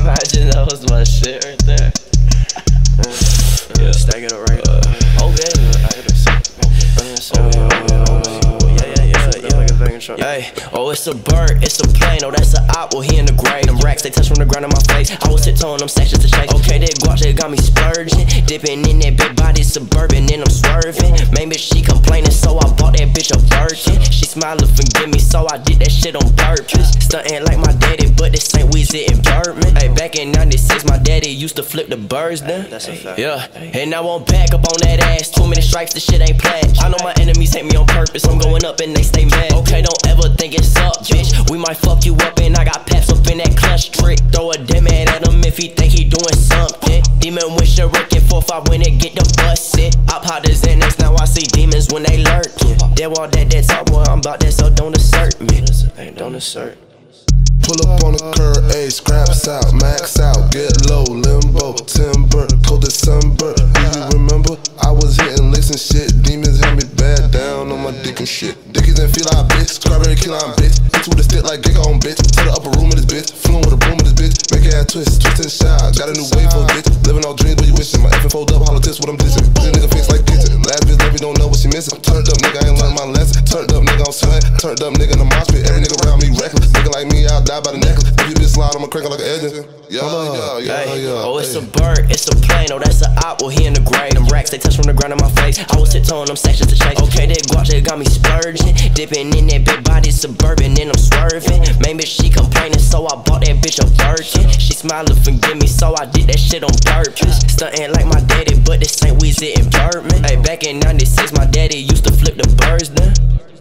Imagine that was my shit right there. Yeah, stack it up right now. Okay, I hit Ay, oh, it's a bird, it's a plane. Oh, that's an op, well, he in the grave. Them racks, they touch from the ground in my face. I was tiptoeing them sections to shake. Okay, that guac, they got me splurging. Dipping in that big body Suburban, and I'm swerving. Maybe she complaining, so I bought that bitch a Birkin. She smiling, forgive me, so I did that shit on purpose. Stunting like my daddy, but this ain't Weezy and Birdman. Ay, back in 96, my daddy used to flip the birds then. Ay, that's a fact. Yeah, and now I'm back up on that ass. Too many stripes, this shit ain't played. I know my enemies hate me on purpose. I'm going up and they stay mad. Okay, don't ever think it's up, bitch. We might fuck you up, and I got paps up in that clutch trick. Throw a demon at him if he think he doing something. Demon wish the wreck and 4-5 when it get the busted. Op hotters and X, now I see demons when they lurking. That wall, that top, boy, I'm about that, so don't assert me. Hey, don't assert. Pull up on the curb, a scraps out, max out, get low, limbo, timber, cold December. Do you remember? I was hitting licks and shit. Demons had me bad down on my dick and shit. Dickies and feline, bitch. Strawberry key line, bitch. Hits with a stick like Giga on, bitch. To the upper room of this bitch. Flew with a broom of this bitch. Make your ass twist, twist and shy. Got a new wave for a bitch. Living all dreams, what you wishing? My effing fold up, hollow tips, what I'm dissing. This nigga face like kitchen. Last bitch, let me don't know what she missing. Turned up, nigga, I ain't learned my lesson. Turned up, nigga, I'm sweating. Turned up, nigga, in the mosh pit. Every nigga around me reckless. Nigga like me, I'll die by the necklace. If you bitch slide, I'ma crank like an engine. Yeah. Oh, it's a bird, it's a plane. Oh, that's an op, well, he in the grave. Them racks, they touch from the ground in my face. I was tiptoeing them sections to shake. Okay, that guac, they got me splurging. Dipping in that big body Suburban, and I'm swerving. Maybe she complaining, so I bought that bitch a Birkin. She smiling, forgive me, so I did that shit on purpose. Stunting like my daddy, but this ain't Weezy and Birdman. Hey, back in 96, my daddy used to flip the birds then.